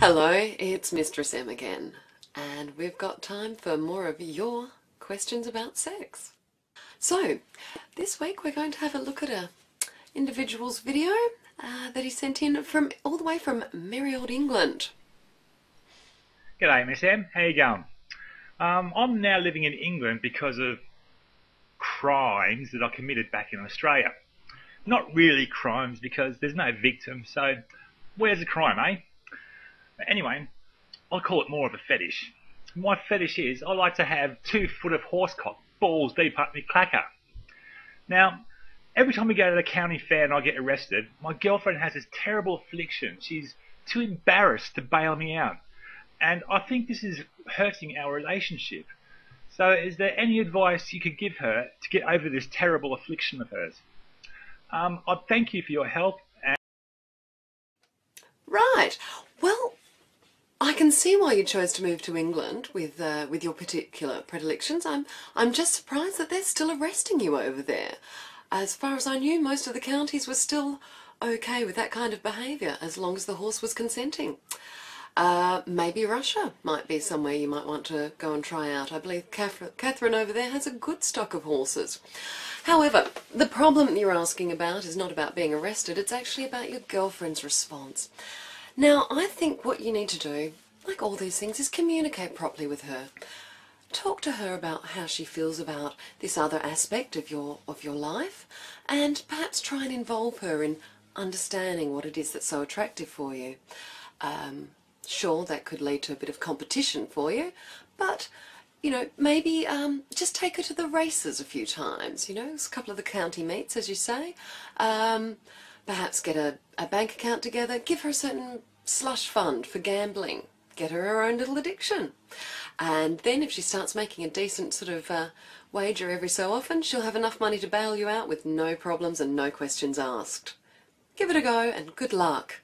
Hello, it's Mistress M again, and we've got time for more of your questions about sex. So, this week we're going to have a look at an individual's video that he sent in from all the way from merry old England. G'day Miss M, how you going? I'm now living in England because of crimes that I committed back in Australia. Not really crimes because there's no victim, so where's the crime, eh? Anyway, I call it more of a fetish. My fetish is I like to have 2 foot of horsecock balls deep up my clacker. Now, every time we go to the county fair and I get arrested, my girlfriend has this terrible affliction. She's too embarrassed to bail me out. And I think this is hurting our relationship. So is there any advice you could give her to get over this terrible affliction of hers? I thank you for your help. Right. Well, I can see why you chose to move to England with your particular predilections. I'm just surprised that they're still arresting you over there. As far as I knew, most of the counties were still okay with that kind of behaviour, as long as the horse was consenting. Maybe Russia might be somewhere you might want to go and try out. I believe Catherine over there has a good stock of horses. However, the problem you're asking about is not about being arrested, it's actually about your girlfriend's response. Now, I think what you need to do, like all these things, is communicate properly with her. Talk to her about how she feels about this other aspect of your life, and perhaps try and involve her in understanding what it is that's so attractive for you. Sure, that could lead to a bit of competition for you, but you know, maybe just take her to the races a few times, you know, a couple of the county meets, as you say. Perhaps get a bank account together, give her a certain slush fund for gambling, get her own little addiction. And then if she starts making a decent sort of wager every so often, she'll have enough money to bail you out with no problems and no questions asked. Give it a go and good luck.